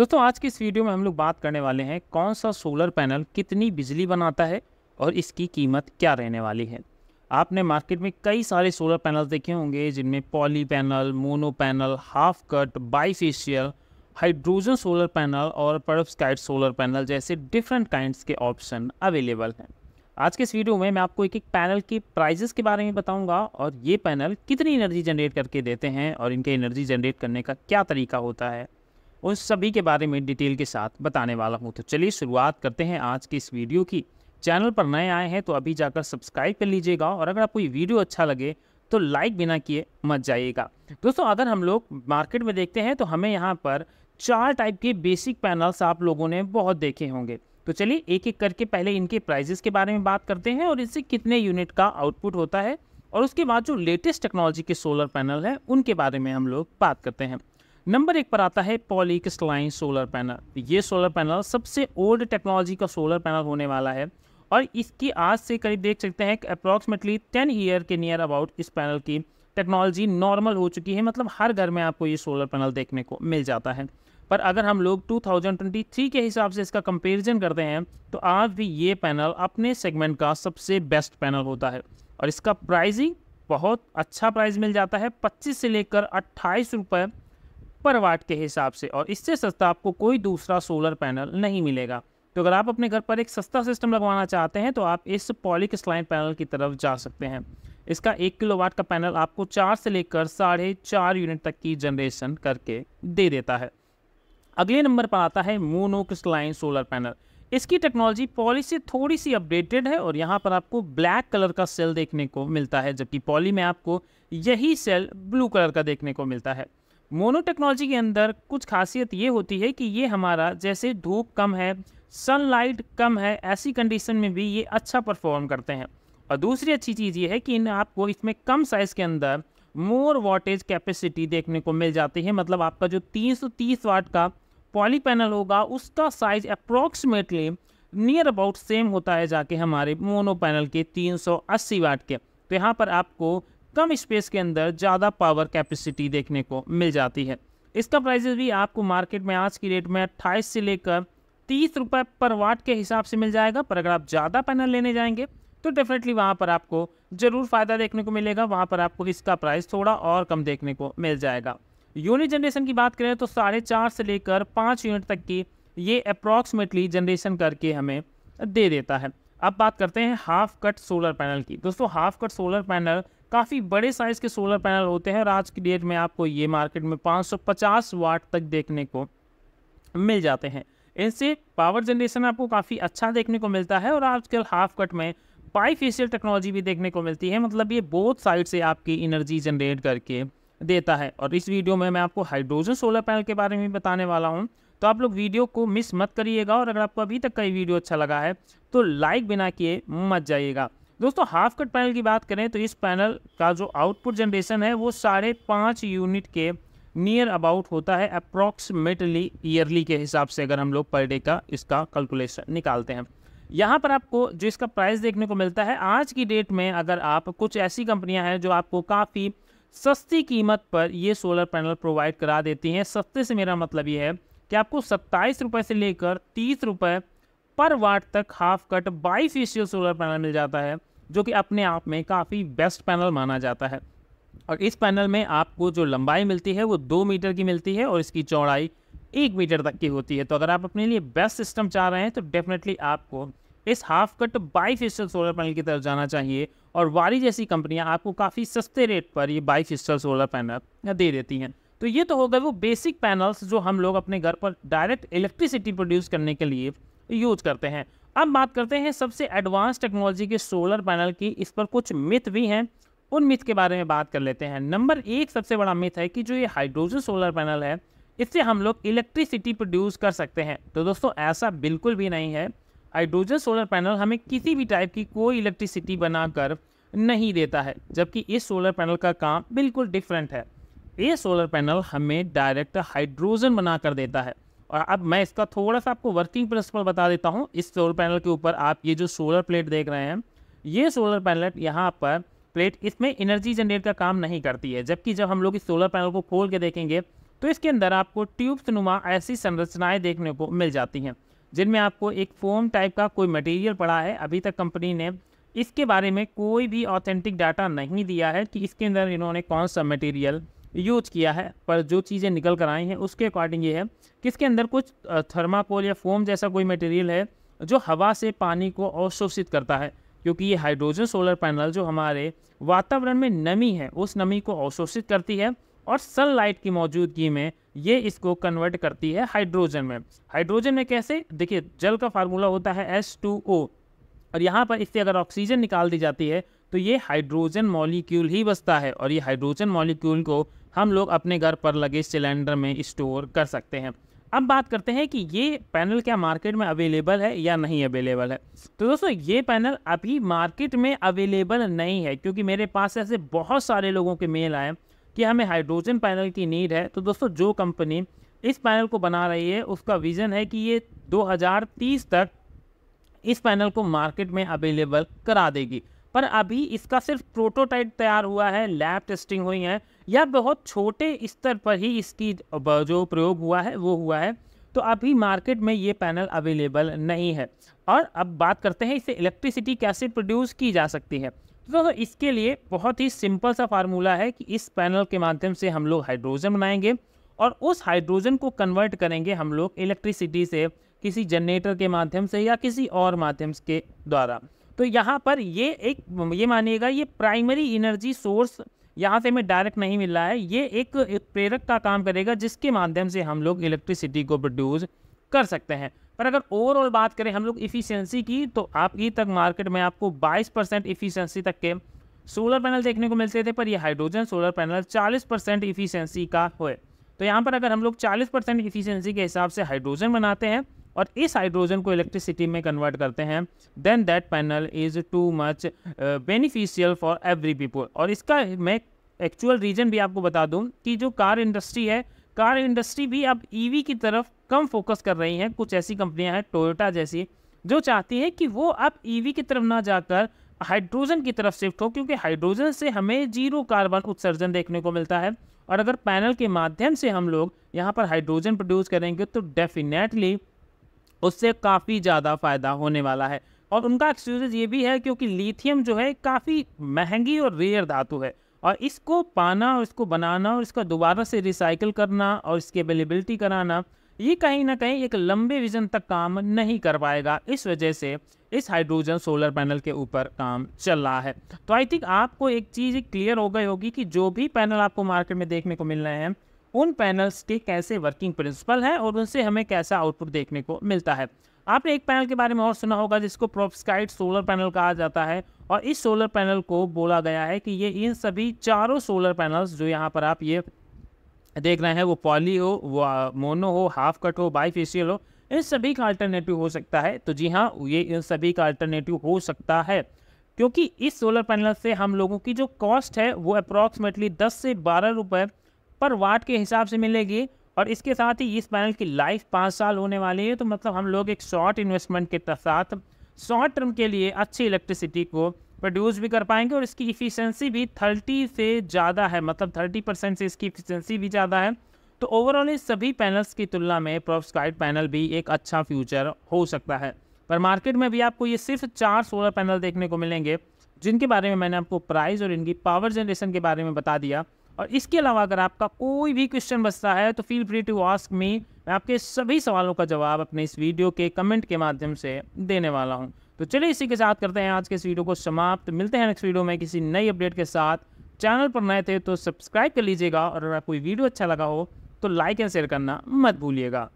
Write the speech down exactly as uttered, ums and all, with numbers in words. दोस्तों आज की इस वीडियो में हम लोग बात करने वाले हैं कौन सा सोलर पैनल कितनी बिजली बनाता है और इसकी कीमत क्या रहने वाली है। आपने मार्केट में कई सारे सोलर पैनल्स देखे होंगे जिनमें poly panel, mono panel, half cut, bifacial, hydrogen solar panel और पेरोव्स्काइट सोलर पैनल जैसे डिफरेंट काइंड्स के ऑप्शन अवेलेबल हैं। आज के इस वीडियो में मैं आपको एक एक पैनल की प्राइजेस के बारे में बताऊंगा और ये पैनल कितनी एनर्जी जनरेट करके देते हैं और इनके एनर्जी जनरेट करने का क्या तरीका होता है, उन सभी के बारे में डिटेल के साथ बताने वाला हूँ। तो चलिए शुरुआत करते हैं आज की इस वीडियो की। चैनल पर नए आए हैं तो अभी जाकर सब्सक्राइब कर लीजिएगा और अगर आपको ये वीडियो अच्छा लगे तो लाइक बिना किए मत जाइएगा। दोस्तों अगर हम लोग मार्केट में देखते हैं तो हमें यहाँ पर चार टाइप के बेसिक पैनल्स आप लोगों ने बहुत देखे होंगे। तो चलिए एक एक करके पहले इनके प्राइजेस के बारे में बात करते हैं और इससे कितने यूनिट का आउटपुट होता है और उसके बाद जो लेटेस्ट टेक्नोलॉजी के सोलर पैनल हैं उनके बारे में हम लोग बात करते हैं। नंबर एक पर आता है पॉलिक्रिस्टलाइन सोलर पैनल। ये सोलर पैनल सबसे ओल्ड टेक्नोलॉजी का सोलर पैनल होने वाला है और इसकी आज से करीब देख सकते हैं कि अप्रॉक्सीमेटली टेन ईयर के नियर अबाउट इस पैनल की टेक्नोलॉजी नॉर्मल हो चुकी है, मतलब हर घर में आपको ये सोलर पैनल देखने को मिल जाता है। पर अगर हम लोग दो हज़ार तेईस के हिसाब से इसका कंपैरिजन करते हैं तो आज भी ये पैनल अपने सेगमेंट का सबसे बेस्ट पैनल होता है और इसका प्राइसिंग बहुत अच्छा प्राइस मिल जाता है पच्चीस से लेकर अट्ठाईस रुपये पर वाट के हिसाब से और इससे सस्ता आपको कोई दूसरा सोलर पैनल नहीं मिलेगा। तो अगर आप अपने घर पर एक सस्ता सिस्टम लगवाना चाहते हैं तो आप इस पॉलिक्रिस्टलाइन पैनल की तरफ जा सकते हैं। इसका एक किलो वाट का पैनल आपको चार से लेकर साढ़े चार यूनिट तक की जनरेशन करके दे देता है। अगले नंबर पर आता है मोनो क्रिस्टलाइन सोलर पैनल। इसकी टेक्नोलॉजी पॉली से थोड़ी सी अपडेटेड है और यहाँ पर आपको ब्लैक कलर का सेल देखने को मिलता है, जबकि पॉली में आपको यही सेल ब्लू कलर का देखने को मिलता है। मोनो टेक्नोलॉजी के अंदर कुछ खासियत ये होती है कि ये हमारा जैसे धूप कम है, सनलाइट कम है, ऐसी कंडीशन में भी ये अच्छा परफॉर्म करते हैं। और दूसरी अच्छी चीज़ ये है कि इन आपको इसमें कम साइज़ के अंदर मोर वाटेज कैपेसिटी देखने को मिल जाती है, मतलब आपका जो तीन सौ तीस वाट का पॉली पैनल होगा उसका size approximately near about same होता है जाके हमारे मोनो पैनल के तीन सौ अस्सी वाट के। तो यहाँ पर आपको कम स्पेस के अंदर ज़्यादा पावर कैपेसिटी देखने को मिल जाती है। इसका प्राइस भी आपको मार्केट में आज की रेट में अट्ठाईस से लेकर तीस रुपये पर वाट के हिसाब से मिल जाएगा। पर अगर आप ज़्यादा पैनल लेने जाएंगे तो डेफिनेटली वहाँ पर आपको ज़रूर फ़ायदा देखने को मिलेगा, वहाँ पर आपको इसका प्राइस थोड़ा और कम देखने को मिल जाएगा। यूनिट जनरेशन की बात करें तो साढ़े चार से लेकर पाँच यूनिट तक की ये अप्रॉक्सीमेटली जनरेशन करके हमें दे देता है। अब बात करते हैं हाफ कट सोलर पैनल की। दोस्तों हाफ कट सोलर पैनल काफ़ी बड़े साइज़ के सोलर पैनल होते हैं और आज की डेट में आपको ये मार्केट में पाँच सौ पचास वाट तक देखने को मिल जाते हैं। इनसे पावर जनरेशन आपको काफ़ी अच्छा देखने को मिलता है और आजकल हाफ कट में बाईफेशियल टेक्नोलॉजी भी देखने को मिलती है, मतलब ये बोथ साइड से आपकी एनर्जी जनरेट करके देता है। और इस वीडियो में मैं आपको हाइड्रोजन सोलर पैनल के बारे में बताने वाला हूँ, तो आप लोग वीडियो को मिस मत करिएगा और अगर आपको अभी तक का ये वीडियो अच्छा लगा है तो लाइक बिना किए मत जाइएगा। दोस्तों हाफ कट पैनल की बात करें तो इस पैनल का जो आउटपुट जनरेशन है वो साढ़े पाँच यूनिट के नियर अबाउट होता है अप्रॉक्सीमेटली ईयरली के हिसाब से, अगर हम लोग पर डे का इसका कैलकुलेशन निकालते हैं। यहाँ पर आपको जो इसका प्राइस देखने को मिलता है आज की डेट में, अगर आप कुछ ऐसी कंपनियां हैं जो आपको काफ़ी सस्ती कीमत पर ये सोलर पैनल प्रोवाइड करा देती हैं, सस्ते से मेरा मतलब ये है कि आपको सत्ताईस रुपये से लेकर तीस रुपये पर वाट तक half cut bifacial solar panel मिल जाता है, जो कि अपने आप में काफ़ी बेस्ट पैनल माना जाता है। और इस पैनल में आपको जो लंबाई मिलती है वो दो मीटर की मिलती है और इसकी चौड़ाई एक मीटर तक की होती है। तो अगर आप अपने लिए बेस्ट सिस्टम चाह रहे हैं तो डेफिनेटली आपको इस half cut bifacial solar panel की तरफ जाना चाहिए और वारी जैसी कंपनियां आपको काफ़ी सस्ते रेट पर ये बाईफेशियल सोलर पैनल दे देती हैं। तो ये तो हो गए वो बेसिक पैनल्स जो हम लोग अपने घर पर डायरेक्ट इलेक्ट्रिसिटी प्रोड्यूस करने के लिए यूज करते हैं। अब बात करते हैं सबसे एडवांस टेक्नोलॉजी के सोलर पैनल की। इस पर कुछ मिथ भी हैं, उन मिथ के बारे में बात कर लेते हैं। नंबर एक सबसे बड़ा मिथ है कि जो ये हाइड्रोजन सोलर पैनल है इससे हम लोग इलेक्ट्रिसिटी प्रोड्यूस कर सकते हैं। तो दोस्तों ऐसा बिल्कुल भी नहीं है। हाइड्रोजन सोलर पैनल हमें किसी भी टाइप की कोई इलेक्ट्रिसिटी बनाकर नहीं देता है, जबकि इस सोलर पैनल का काम बिल्कुल डिफरेंट है। ये सोलर पैनल हमें डायरेक्ट हाइड्रोजन बनाकर देता है। और अब मैं इसका थोड़ा सा आपको वर्किंग प्रिंसिपल बता देता हूँ। इस सोलर पैनल के ऊपर आप ये जो सोलर प्लेट देख रहे हैं, ये सोलर पैनल यहाँ पर प्लेट इसमें एनर्जी जनरेट का काम नहीं करती है, जबकि जब हम लोग इस सोलर पैनल को खोल के देखेंगे तो इसके अंदर आपको ट्यूब्स नुमा ऐसी संरचनाएं देखने को मिल जाती हैं जिनमें आपको एक फोम टाइप का कोई मटेरियल पड़ा है। अभी तक कंपनी ने इसके बारे में कोई भी ऑथेंटिक डाटा नहीं दिया है कि इसके अंदर इन्होंने कौन सा मटेरियल यूज किया है, पर जो चीज़ें निकल कर आई हैं उसके अकॉर्डिंग ये है कि इसके अंदर कुछ थर्माकोल या फोम जैसा कोई मटेरियल है जो हवा से पानी को अवशोषित करता है, क्योंकि ये हाइड्रोजन सोलर पैनल जो हमारे वातावरण में नमी है उस नमी को अवशोषित करती है और सनलाइट की मौजूदगी में ये इसको कन्वर्ट करती है हाइड्रोजन में। हाइड्रोजन में कैसे? देखिए, जल का फार्मूला होता है एच टू ओ और यहाँ पर इससे अगर ऑक्सीजन निकाल दी जाती है तो ये हाइड्रोजन मॉलिक्यूल ही बचता है और ये हाइड्रोजन मॉलिक्यूल को हम लोग अपने घर पर लगे सिलेंडर में स्टोर कर सकते हैं। अब बात करते हैं कि ये पैनल क्या मार्केट में अवेलेबल है या नहीं अवेलेबल है। तो दोस्तों, ये पैनल अभी मार्केट में अवेलेबल नहीं है, क्योंकि मेरे पास ऐसे बहुत सारे लोगों के मेल आए कि हमें हाइड्रोजन पैनल की नीड है। तो दोस्तों, जो कंपनी इस पैनल को बना रही है उसका विज़न है कि ये दो हज़ार तीस तक इस पैनल को मार्केट में अवेलेबल करा देगी, पर अभी इसका सिर्फ प्रोटोटाइप तैयार हुआ है, लैब टेस्टिंग हुई है या बहुत छोटे स्तर पर ही इसकी जो प्रयोग हुआ है वो हुआ है। तो अभी मार्केट में ये पैनल अवेलेबल नहीं है। और अब बात करते हैं इससे इलेक्ट्रिसिटी कैसे प्रोड्यूस की जा सकती है। तो इसके लिए बहुत ही सिंपल सा फार्मूला है कि इस पैनल के माध्यम से हम लोग हाइड्रोजन बनाएंगे और उस हाइड्रोजन को कन्वर्ट करेंगे हम लोग इलेक्ट्रिसिटी से किसी जनरेटर के माध्यम से या किसी और माध्यम के द्वारा। तो यहाँ पर ये एक ये मानिएगा ये प्राइमरी एनर्जी सोर्स यहाँ से हमें डायरेक्ट नहीं मिल रहा है, ये एक, एक प्रेरक का काम करेगा जिसके माध्यम से हम लोग इलेक्ट्रिसिटी को प्रोड्यूस कर सकते हैं। पर अगर ओवरऑल बात करें हम लोग इफ़िशियंसी की, तो आपकी तक मार्केट में आपको बाईस परसेंट इफ़िशियंसी तक के सोलर पैनल देखने को मिलते थे, पर ये हाइड्रोजन सोलर पैनल चालीस परसेंट इफ़िशियंसी का हुए। तो यहाँ पर अगर हम लोग चालीस परसेंट इफ़िशियंसी के हिसाब से हाइड्रोजन बनाते हैं और इस हाइड्रोजन को इलेक्ट्रिसिटी में कन्वर्ट करते हैं, then that panel is too much beneficial for every people. और इसका मैं एक्चुअल रीज़न भी आपको बता दूँ कि जो कार इंडस्ट्री है, कार इंडस्ट्री भी अब ईवी की तरफ कम फोकस कर रही हैं। कुछ ऐसी कंपनियां हैं, टोयोटा जैसी, जो चाहती है कि वो अब ईवी की तरफ ना जाकर हाइड्रोजन की तरफ शिफ्ट हो, क्योंकि हाइड्रोजन से हमें जीरो कार्बन उत्सर्जन देखने को मिलता है। और अगर पैनल के माध्यम से हम लोग यहां पर हाइड्रोजन प्रोड्यूस करेंगे तो डेफिनेटली उससे काफ़ी ज़्यादा फ़ायदा होने वाला है। और उनका एक्सक्यूज ये भी है क्योंकि लिथियम जो है काफ़ी महंगी और रेयर धातु है, और इसको पाना और इसको बनाना और इसका दोबारा से रिसाइकिल करना और इसकी अवेलेबिलिटी कराना, ये कहीं ना कहीं एक लंबे विजन तक काम नहीं कर पाएगा। इस वजह से इस हाइड्रोजन सोलर पैनल के ऊपर काम चल रहा है। तो आई थिंक आपको एक चीज़ क्लियर हो गई होगी कि जो भी पैनल आपको मार्केट में देखने को मिल रहे हैं उन पैनल्स के कैसे वर्किंग प्रिंसिपल हैं और उनसे हमें कैसा आउटपुट देखने को मिलता है। आपने एक पैनल के बारे में और सुना होगा जिसको पेरोव्स्काइट सोलर पैनल कहा जाता है, और इस सोलर पैनल को बोला गया है कि ये इन सभी चारों सोलर पैनल्स जो यहाँ पर आप ये देख रहे हैं, वो पॉली हो, वो मोनो हो, हाफ कट हो, बाईफेशियल हो, इन सभी का अल्टरनेटिव हो सकता है। तो जी हाँ, ये इन सभी का अल्टरनेटिव हो सकता है, क्योंकि इस सोलर पैनल से हम लोगों की जो कॉस्ट है वो अप्रॉक्सीमेटली दस से बारह रुपये पर वाट के हिसाब से मिलेगी। और इसके साथ ही इस पैनल की लाइफ पाँच साल होने वाली है। तो मतलब हम लोग एक शॉर्ट इन्वेस्टमेंट के साथ शॉर्ट टर्म के लिए अच्छी इलेक्ट्रिसिटी को प्रोड्यूस भी कर पाएंगे, और इसकी इफ़िशियंसी भी तीस से ज़्यादा है, मतलब तीस परसेंट से इसकी इफ़िशियंसी भी ज़्यादा है। तो ओवरऑल इन सभी पैनल्स की तुलना में पेरोव्स्काइट पैनल भी एक अच्छा फ्यूचर हो सकता है। पर मार्केट में भी आपको ये सिर्फ चार सोलर पैनल देखने को मिलेंगे, जिनके बारे में मैंने आपको प्राइस और इनकी पावर जनरेशन के बारे में बता दिया। और इसके अलावा अगर आपका कोई भी क्वेश्चन बचता है तो feel free to ask me. मैं आपके सभी सवालों का जवाब अपने इस वीडियो के कमेंट के माध्यम से देने वाला हूं। तो चलिए इसी के साथ करते हैं आज के इस वीडियो को समाप्त। मिलते हैं नेक्स्ट वीडियो में किसी नई अपडेट के साथ। चैनल पर नए थे तो सब्सक्राइब कर लीजिएगा, और अगर आपको वीडियो अच्छा लगा हो तो लाइक एंड शेयर करना मत भूलिएगा।